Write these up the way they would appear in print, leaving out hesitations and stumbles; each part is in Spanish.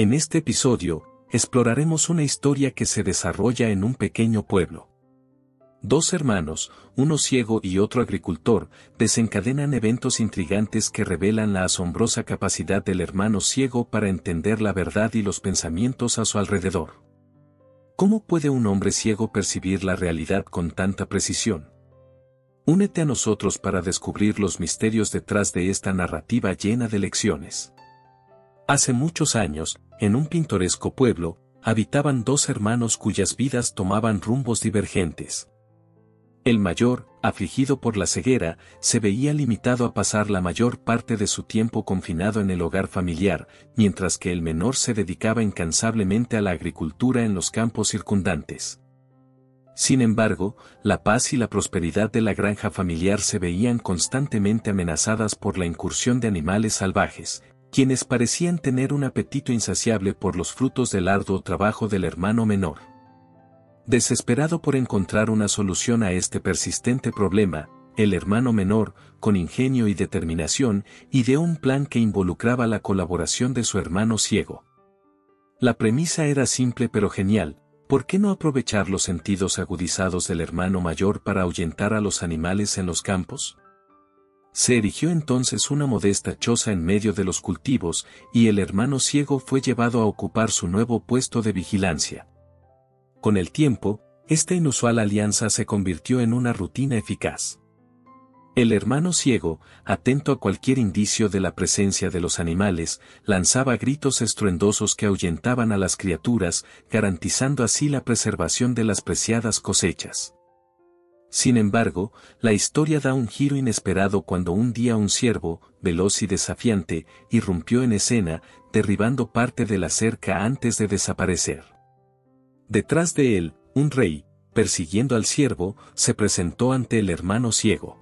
En este episodio, exploraremos una historia que se desarrolla en un pequeño pueblo. Dos hermanos, uno ciego y otro agricultor, desencadenan eventos intrigantes que revelan la asombrosa capacidad del hermano ciego para entender la verdad y los pensamientos a su alrededor. ¿Cómo puede un hombre ciego percibir la realidad con tanta precisión? Únete a nosotros para descubrir los misterios detrás de esta narrativa llena de lecciones. Hace muchos años, en un pintoresco pueblo, habitaban dos hermanos cuyas vidas tomaban rumbos divergentes. El mayor, afligido por la ceguera, se veía limitado a pasar la mayor parte de su tiempo confinado en el hogar familiar, mientras que el menor se dedicaba incansablemente a la agricultura en los campos circundantes. Sin embargo, la paz y la prosperidad de la granja familiar se veían constantemente amenazadas por la incursión de animales salvajes, quienes parecían tener un apetito insaciable por los frutos del arduo trabajo del hermano menor. Desesperado por encontrar una solución a este persistente problema, el hermano menor, con ingenio y determinación, ideó un plan que involucraba la colaboración de su hermano ciego. La premisa era simple pero genial: ¿por qué no aprovechar los sentidos agudizados del hermano mayor para ahuyentar a los animales en los campos? Se erigió entonces una modesta choza en medio de los cultivos y el hermano ciego fue llevado a ocupar su nuevo puesto de vigilancia. Con el tiempo, esta inusual alianza se convirtió en una rutina eficaz. El hermano ciego, atento a cualquier indicio de la presencia de los animales, lanzaba gritos estruendosos que ahuyentaban a las criaturas, garantizando así la preservación de las preciadas cosechas. Sin embargo, la historia da un giro inesperado cuando un día un ciervo, veloz y desafiante, irrumpió en escena, derribando parte de la cerca antes de desaparecer. Detrás de él, un rey, persiguiendo al ciervo, se presentó ante el hermano ciego.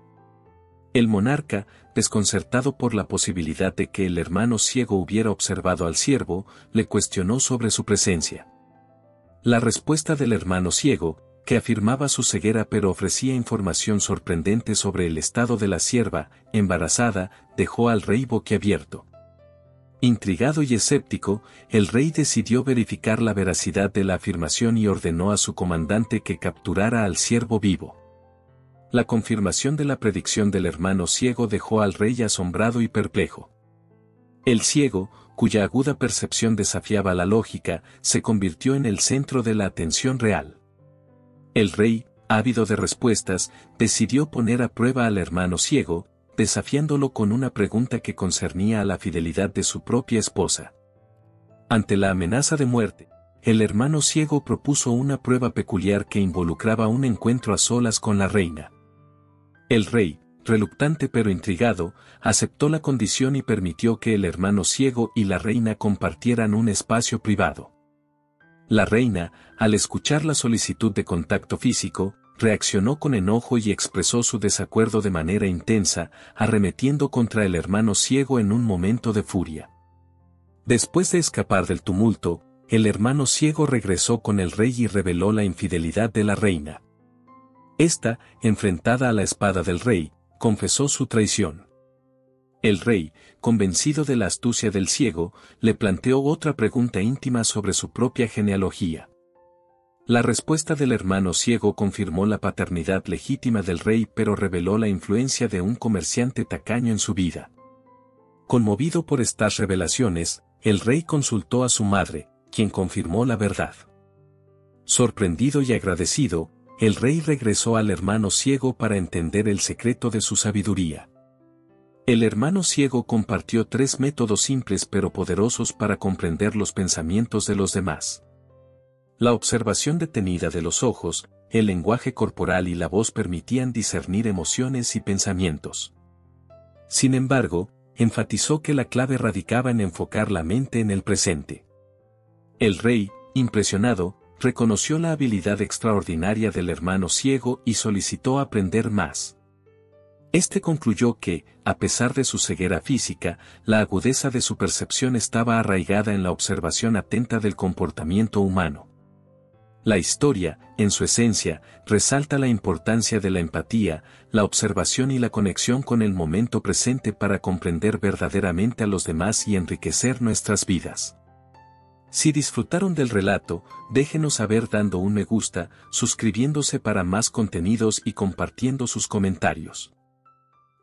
El monarca, desconcertado por la posibilidad de que el hermano ciego hubiera observado al ciervo, le cuestionó sobre su presencia. La respuesta del hermano ciego, que afirmaba su ceguera pero ofrecía información sorprendente sobre el estado de la sierva embarazada, dejó al rey boquiabierto. Intrigado y escéptico, el rey decidió verificar la veracidad de la afirmación y ordenó a su comandante que capturara al ciervo vivo. La confirmación de la predicción del hermano ciego dejó al rey asombrado y perplejo. El ciego, cuya aguda percepción desafiaba la lógica, se convirtió en el centro de la atención real. El rey, ávido de respuestas, decidió poner a prueba al hermano ciego, desafiándolo con una pregunta que concernía a la fidelidad de su propia esposa. Ante la amenaza de muerte, el hermano ciego propuso una prueba peculiar que involucraba un encuentro a solas con la reina. El rey, reluctante pero intrigado, aceptó la condición y permitió que el hermano ciego y la reina compartieran un espacio privado. La reina, al escuchar la solicitud de contacto físico, reaccionó con enojo y expresó su desacuerdo de manera intensa, arremetiendo contra el hermano ciego en un momento de furia. Después de escapar del tumulto, el hermano ciego regresó con el rey y reveló la infidelidad de la reina. Esta, enfrentada a la espada del rey, confesó su traición. El rey, convencido de la astucia del ciego, le planteó otra pregunta íntima sobre su propia genealogía. La respuesta del hermano ciego confirmó la paternidad legítima del rey, pero reveló la influencia de un comerciante tacaño en su vida. Conmovido por estas revelaciones, el rey consultó a su madre, quien confirmó la verdad. Sorprendido y agradecido, el rey regresó al hermano ciego para entender el secreto de su sabiduría. El hermano ciego compartió tres métodos simples pero poderosos para comprender los pensamientos de los demás: la observación detenida de los ojos, el lenguaje corporal y la voz permitían discernir emociones y pensamientos. Sin embargo, enfatizó que la clave radicaba en enfocar la mente en el presente. El rey, impresionado, reconoció la habilidad extraordinaria del hermano ciego y solicitó aprender más. Este concluyó que, a pesar de su ceguera física, la agudeza de su percepción estaba arraigada en la observación atenta del comportamiento humano. La historia, en su esencia, resalta la importancia de la empatía, la observación y la conexión con el momento presente para comprender verdaderamente a los demás y enriquecer nuestras vidas. Si disfrutaron del relato, déjenos saber dando un me gusta, suscribiéndose para más contenidos y compartiendo sus comentarios.